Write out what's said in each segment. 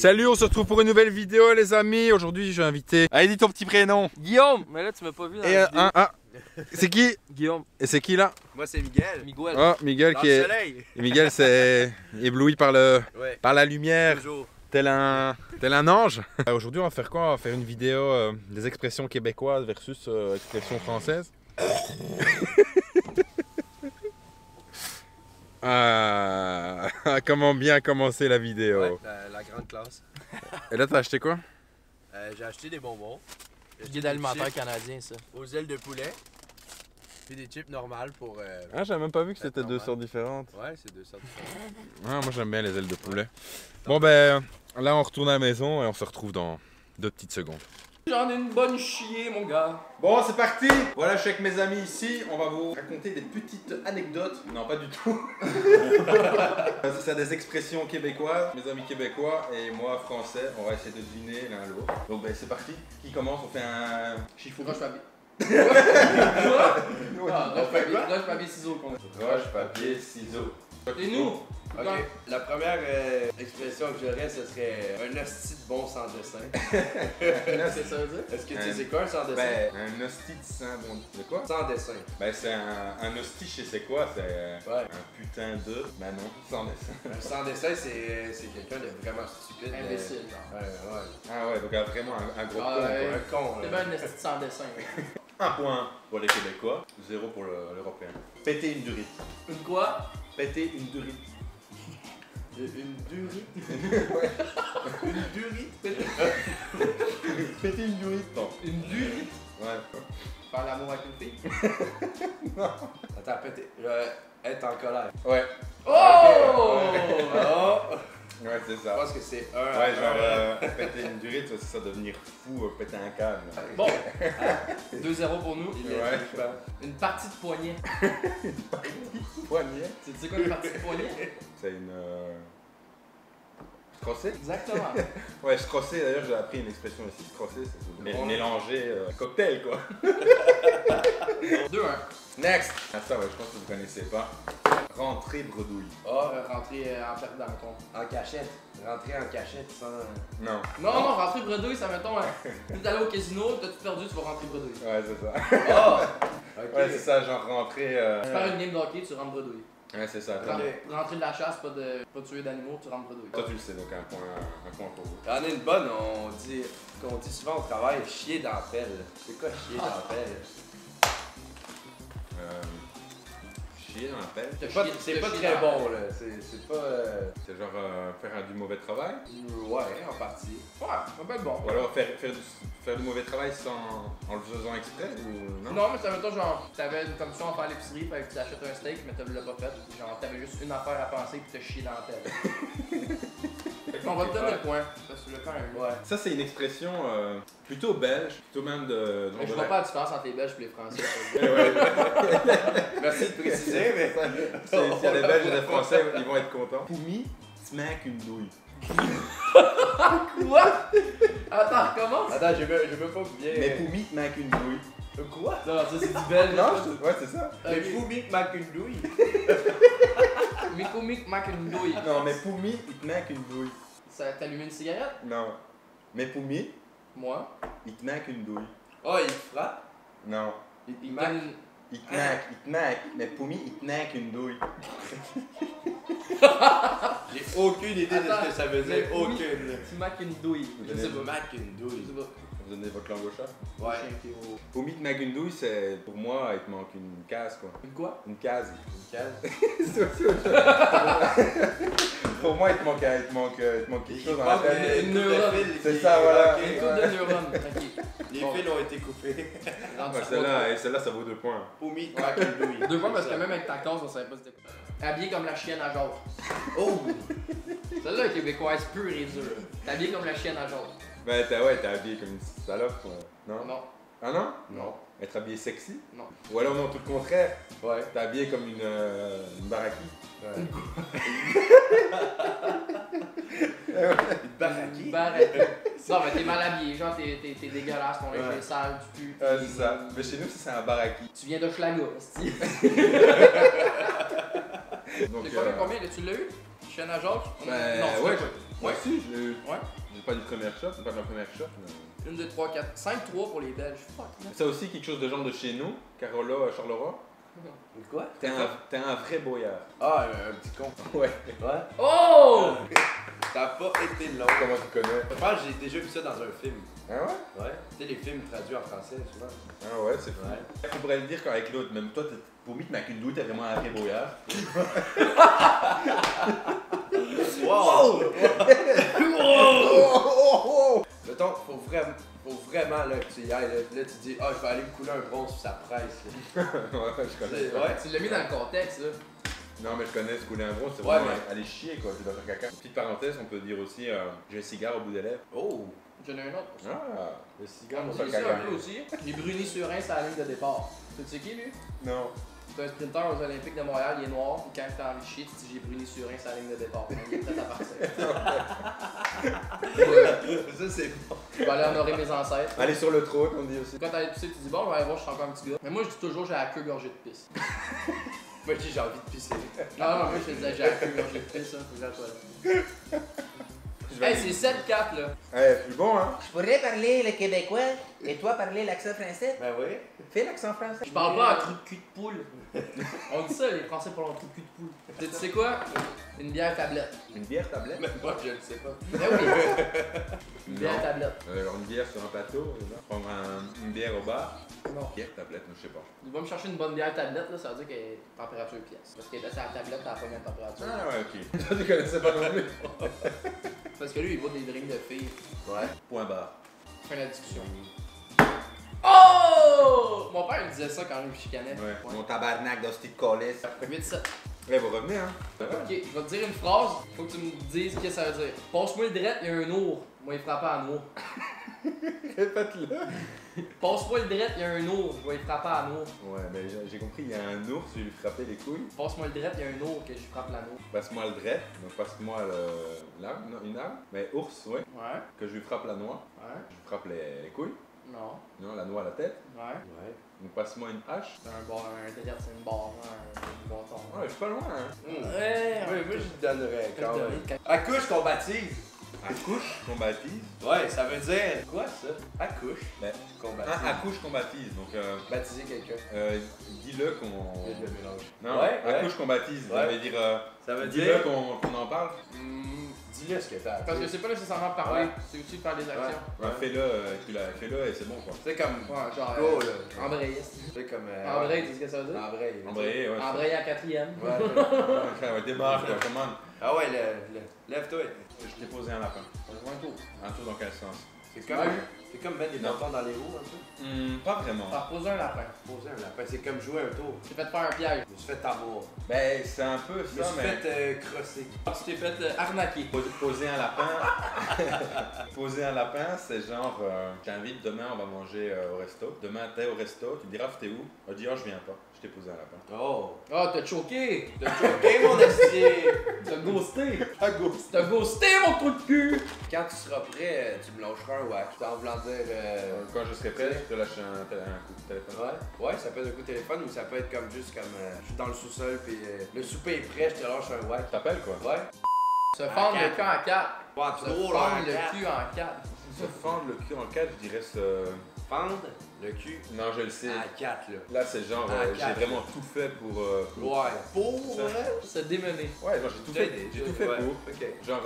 Salut, on se retrouve pour une nouvelle vidéo les amis. Aujourd'hui j'ai invité... Allez, dis ton petit prénom. Guillaume. Mais là tu m'as pas vu dans la vidéo. C'est qui? Guillaume. Et c'est qui là? Moi c'est Miguel. Miguel. Oh, Miguel dans qui le soleil. Miguel c'est ébloui par, par la lumière. Bonjour. Tel un ange. Aujourd'hui on va faire quoi? On va faire une vidéo des expressions québécoises versus expressions françaises. Ah, comment bien commencer la vidéo. Ouais, la grande classe. Et là, t'as acheté quoi? J'ai acheté des bonbons. J'ai acheté des alimentaires canadiens, ça. Aux ailes de poulet. Puis des chips normales pour... ah, j'avais même pas vu que c'était deux sortes différentes. Ouais, c'est deux sortes différentes. Ah, moi, j'aime bien les ailes de poulet. Ouais. Bon, ben, là, on retourne à la maison et on se retrouve dans 2 petites secondes. J'en ai une bonne chier, mon gars. Bon, c'est parti. Voilà, je suis avec mes amis ici. On va vous raconter des petites anecdotes. Non, pas du tout. C'est des expressions québécoises. Mes amis québécois et moi, français. On va essayer de deviner l'un l'autre. Donc, ben, c'est parti. Qui commence? On fait un chiffon. Roche, papier. Roche, papier, ciseaux. Roche, papier, ciseaux. Et nous? Ok, la première expression que j'aurais, ce serait un hostie de bon sans dessin. C'est ça, dire? Est-ce que tu sais quoi, un sans dessin? Ben, un hostie de sans bon. De quoi? Sans dessin. Ben, c'est un hostie, je sais quoi, c'est ouais. Un putain de. Ben non, sans dessin. Un sans dessin, c'est quelqu'un de vraiment stupide. Imbécile, genre. Ouais. Ah ouais, donc vraiment un gros con. Un con. C'est pas un hostie de sans dessin. 1 point pour les Québécois, 0 pour l'Européen. Péter une durite. Une quoi? Péter une durite. Une durite? Ouais. Une durite? Péter une durite, non. Une durite? Ouais. Faire l'amour avec une fille? Non. Attends, péter. Être en colère. Ouais. Oh! Oh! Ouais, c'est ça. Je pense que c'est un. Ouais, genre péter une durite, c'est ça, devenir fou, péter un câble. Bon, 2-0 pour nous. Ouais. Une partie de poignet. Une partie de poignet? Tu sais quoi une partie de poignet? C'est une. Crosser? Exactement. Ouais, crosser, d'ailleurs, j'ai appris une expression aussi. Crosser, c'est mélanger cocktail, quoi. 2-1. Next! Ah, ça, ouais, je pense que vous connaissez pas. Rentrer bredouille. Ah, rentrer en perte d'argent. En cachette. Rentrer en cachette sans... Non. Non, rentrer bredouille, ça mettons... T'es allé au casino, t'as tout perdu, tu vas rentrer bredouille. Ouais, c'est ça. Oh! Okay. Ouais, c'est ça, genre rentrer... Tu pars une game d'hockey, tu rentres bredouille. Ouais, c'est ça. Rentrer de la chasse, pas tuer d'animaux, tu rentres bredouille. Toi, tu le sais, donc un point pour vous. J'en ai une bonne, qu'on dit souvent au travail, chier dans la pelle. C'est quoi chier dans la pelle? Dans la pelle. C'est pas très bon là, c'est pas... C'est genre faire du mauvais travail? Ouais, en partie. Ouais, ça peut être bon. Ou alors faire du mauvais travail en le faisant exprès ou non? Non, mais ça veut dire genre, t'avais une commission à faire l'épicerie, fait que tu achètes un steak, mais tu l'as pas fait. Genre, t'avais juste une affaire à penser puis te chier dans la pelle. On va te donner le point, parce que le point est ouais. Ça c'est une expression plutôt belge, plutôt même de... Je vois pas la différence entre les belges et les français. Merci de préciser, mais si y a les belges et les français, ils vont être contents. Poumi, smack une douille. Quoi? Attends, recommence? Attends, je veux pas bien... Mais Poumi, smack une douille. Quoi? Non, ça c'est du belge. Non, ouais, c'est ça. Mais Poumi, smack une douille. Mais Poumi, smack une douille. Non, mais Poumi, smack une douille. Ça t'allume une cigarette? Non. Mais Poumi? Moi? Il te manque une douille. Oh, il frappe? Non. Il te manque une... Il te manque. Mais Poumi, il te manque une douille. J'ai aucune idée de ce que ça veut dire. Aucune. Tu manques une douille. Je sais pas. Manque une douille. Vous donnez votre langue au chat? Ouais. Poumi, il te manque une douille, c'est pour moi, il te manque une case, quoi. Une quoi? Une case. Une case? C'est aussi autre chose. Pour moi, il te manque quelque chose dans la tête. Une neurone. C'est ça, voilà. Une tour de neurone, t'inquiète. Les fils ont été coupés. Celle-là, ça vaut 2 points. Poumi, craque une douille. 2 points parce que même avec ta tasse, on savait pas c'était quoi. Habillé comme la chienne à jaune. Oh! Celle-là, québécoise pure et dure. T'es habillé comme la chienne à jaune. Ben, t'es habillé comme une salope, quoi. Non? Non. Ah non? Non. Être habillé sexy? Non. Ou alors, non, tout le contraire. Ouais. T'es habillé comme une baraquie. Ouais. Une baraquie? Non, mais t'es mal habillé, genre t'es dégueulasse, ton linge est sale, tu pues. Ah, c'est ça. Mais chez nous, c'est un baraki. Tu viens de Schlaga, c'est-tu? Combien tu l'as eu? Chienne à Georges? Non, ouais. Ouais. Si, je l'ai eu. Ouais. J'ai pas du premier shot, c'est pas ma première shot. Mais... 1, 2, 3, 4, 5, 3 pour les Belges. Fuck. C'est aussi quelque chose de genre de chez nous, Carola, Charleroi. Quoi? T'es un vrai boyard. Ah, un petit con. Ouais. Ouais. Oh! Ça n'a pas été long. Comment tu connais? Je pense que j'ai déjà vu ça dans un film. Ah ouais? Ouais. Tu sais, les films traduits en français, souvent. Ah ouais, c'est vrai. Tu pourrais le dire qu'avec l'autre, même toi, pour mythe, mais avec une douille, t'es vraiment un vrai boyard. Wow! Wow! Mettons, faut vraiment là, que tu y ailles. Là, tu dis, ah, je vais aller me couler un bronze sur sa presse. Ouais, je connais. Ouais, tu l'as mis dans le contexte, là. Non, mais je connais ce couler un bronze, c'est vraiment aller chier, quoi. Tu dois faire caca. Petite parenthèse, on peut dire aussi, j'ai un cigare au bout des lèvres. Oh! J'en ai un autre pour ça. Ah! Le cigare au bout des lèvres. J'ai Bruni Surin, c'est la ligne de départ. Tu sais qui, lui? Non. C'est un sprinteur aux Olympiques de Montréal, il est noir, puis quand je t'ai envie de chier, tu dis j'ai brûlé sur un sa ligne de départ. Il est prêt à partir. Ça c'est bon. Je vais aller honorer mes ancêtres. Aller sur le trône, on dit aussi. Quand t'allais pisser, tu dis bon, je vais aller voir, je suis encore un petit gars. Mais moi je dis toujours j'ai la queue gorgée de pisse. Moi je dis j'ai envie de pisser. Non, non, moi je te disais j'ai la queue gorgée de pisse, hein, faut que j'attends. Hey, c'est 7-4 là! Hey, c'est plus bon hein! Je pourrais parler le québécois et toi parler l'accent français? Ben oui! Fais l'accent français! Je parle pas en trou de cul de poule! On dit ça, les Français parlent en trou de cul de poule! Tu sais quoi? Une bière tablette! Une bière tablette? Mais moi je le sais pas! Ben oui! Une bière tablette! Alors une bière sur un plateau, prendre une bière au bar? Non! Bière tablette, je sais pas! Tu vas me chercher une bonne bière tablette là, ça veut dire qu'elle est température pièce! Parce qu'elle est à la tablette à la première température! Ah ouais, ok! Toi tu connaissais pas non plus! Parce que lui, il boit des drinks de filles. Ouais. Point barre. Fin de la discussion. Oh! Mon père, il disait ça quand il me chicanait. Ouais. Ouais. Mon tabarnak d'hostie de colis. 8-7. Ouais, vous revenez, hein? Ok, je vais te dire une phrase. Faut que tu me dises ce que ça veut dire. Passe-moi le drette, il y a un ours. Moi, il frappe à un ours. Répète-le. Passe-moi le drette, il y a un ours. Je vais lui frapper à l'ours. Ouais, mais j'ai compris, il y a un ours, je vais lui frapper les couilles. Passe-moi le drette, il y a un ours que je frappe l'anneau. Passe-moi le drette, donc passe-moi l'arme, une arme. Mais ours, ouais. Ouais. Que je lui frappe la noix. Ouais. Je lui frappe les couilles. Non. Non, la noix à la tête. Ouais. Ouais. Donc passe-moi une hache. C'est un bâton, c'est une barre, un bâton. Ouais, je suis pas loin, hein. Mmh. Ouais, ouais, moi je donnerais quand même. Accouche qu'on baptise. Accouche qu'on baptise? Ouais, ça veut dire. Quoi ça? Accouche. Ben, qu'on baptise. Ah, accouche qu'on baptise. Donc, baptiser quelqu'un. Dis-le qu'on. Le mélange. Non, ouais, accouche qu'on baptise. Ouais. Ça veut dire. Ça veut dire. Dis-le qu'on en parle. Dis-le ce que t'as. Parce que c'est pas nécessairement parler, c'est aussi de faire des actions. Ouais, ouais. Fais-le, fais-le et c'est bon quoi. C'est comme. Ouais, genre. Go, là. Embrayer. C'est comme. Embrayer, tu sais ce que ça veut dire? Embrayer. Embrayer, ouais. Embrayer à quatrième. Ouais, démarre, commande. Ah ouais, lève-toi. Je t'ai posé un lapin. Un tour. Un tour dans quel sens? C'est comme mettre des bâtons dans les roues un peu? Pas vraiment. Poser un lapin. Poser un lapin, c'est comme jouer un tour. Tu t'es fait faire un piège. Je me suis fait avoir. Ben, c'est un peu ça, mais... Je me suis fait crosser. Tu t'es fait arnaquer. Poser un lapin... Poser un lapin, c'est genre... Je t'invite, demain, on va manger au resto. Demain, t'es au resto, tu me diras, t'es où? On dit, ah, je viens pas. Je t'ai posé un lapin. Oh! Ah, t'as choqué! T'as choqué, mon assiette! T'as ghosté! T'as ghosté, mon trou de cul! Quand tu seras prêt, tu me lâcheras un whack. T'en voulant dire... Quand je serai prêt, je te lâche un coup de téléphone. Ouais? Ouais, ça peut être un coup de téléphone ou ça peut être comme juste comme... je suis dans le sous-sol pis le souper est prêt, je te lâche un whack. T'appelles quoi? Ouais. Se fendre le cul en quatre. Se fendre le cul en quatre. Se fendre le cul en quatre, je dirais ce... Fendre le cul. Non, je le sais. À 4, là. Là, c'est genre, j'ai vraiment tout fait pour. Ouais. Pour se démener. Ouais, genre, j'ai tout fait. J'ai tout fait pour. Ok. Genre,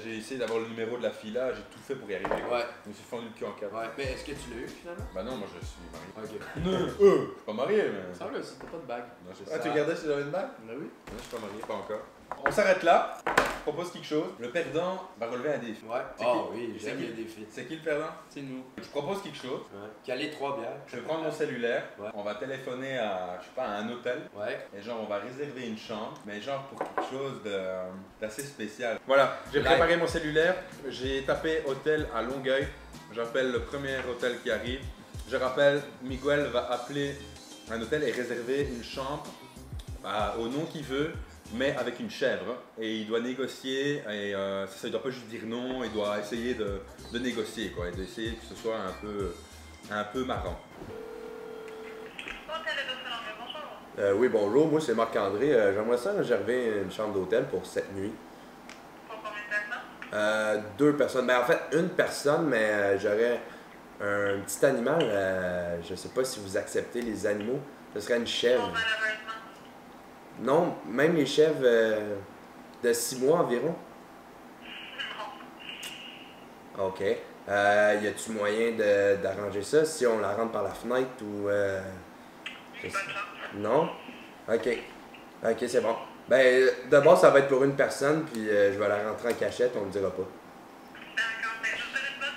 j'ai essayé d'avoir le numéro de la fille là, j'ai tout fait pour y arriver. Ouais. Je me suis fendu le cul en 4. Ouais. Mais est-ce que tu l'as eu finalement? Bah non, moi je suis marié. Ok. Non, je suis pas marié, mais. Ça va, si t'as pas de bague. Non, j'ai ça. Ah, tu regardais si j'avais une bague? Bah oui. Non, je suis pas marié, pas encore. On s'arrête là. Je propose quelque chose. Le perdant va relever un défi. Ouais. Oh oui, j'aime les défis. C'est qui le perdant? C'est nous. Je propose quelque chose. Ouais. Caler 3 bières. Je vais prendre mon cellulaire. Ouais. On va téléphoner à, je sais pas, à un hôtel. Ouais. Et genre, on va réserver une chambre, mais genre pour quelque chose d'assez spécial. Voilà. J'ai préparé mon cellulaire. J'ai tapé hôtel à Longueuil. J'appelle le premier hôtel qui arrive. Je rappelle, Miguel va appeler un hôtel et réserver une chambre au nom qu'il veut. Mais avec une chèvre, et il doit négocier, et il doit pas juste dire non, il doit essayer de négocier, quoi, et d'essayer que ce soit un peu marrant. Oui, bonjour, moi c'est Marc-André, j'aimerais ça réserver une chambre d'hôtel pour cette nuit. Pour combien de temps? Deux personnes. Ben, en fait, une personne, mais j'aurais un petit animal. Je ne sais pas si vous acceptez les animaux. Ce serait une chèvre. Non, même les chèvres de 6 mois environ. Non. OK. Y a-tu moyen d'arranger ça si on la rentre par la fenêtre ou... Non? OK. OK, c'est bon. Ben, d'abord, ça va être pour une personne, puis je vais la rentrer en cachette, on ne le dira pas. D'accord, ben je vous souhaite une bonne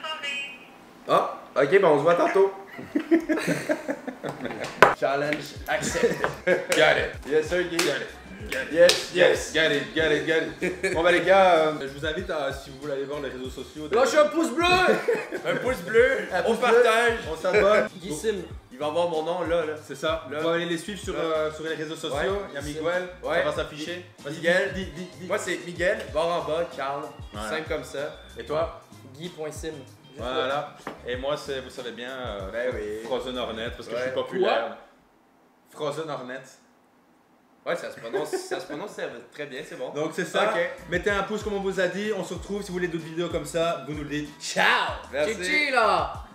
soirée. Ah, OK, ben on se voit tantôt. Challenge accepted. Got it. Yes, sir, Guy. Got it. Got it. Yes, yes. Got it, got it, got it. Bon, ben les gars, je vous invite à, si vous voulez aller voir les réseaux sociaux. Lâche un pouce bleu. Un pouce bleu. On partage. On s'abonne. Guy Sim. Il va avoir mon nom là, là. C'est ça. Là. On va aller les suivre sur, sur les réseaux sociaux. Ouais. Il y a Miguel, ouais. Ça va s'afficher. Miguel, dis. Moi c'est Miguel, barre en bas, Carl. Voilà. Simple comme ça. Et toi? Guy.sim. Voilà. Et moi c'est, vous savez bien, ben oui. Frozen Hornets, parce que ouais. Je suis populaire. Quoi? Frozen Hornets. Ouais, ça se prononce, ça se prononce très bien, c'est bon. Donc c'est ça. Okay. Mettez un pouce comme on vous a dit. On se retrouve si vous voulez d'autres vidéos comme ça. Vous nous le dites. Ciao. Merci. Chichi là.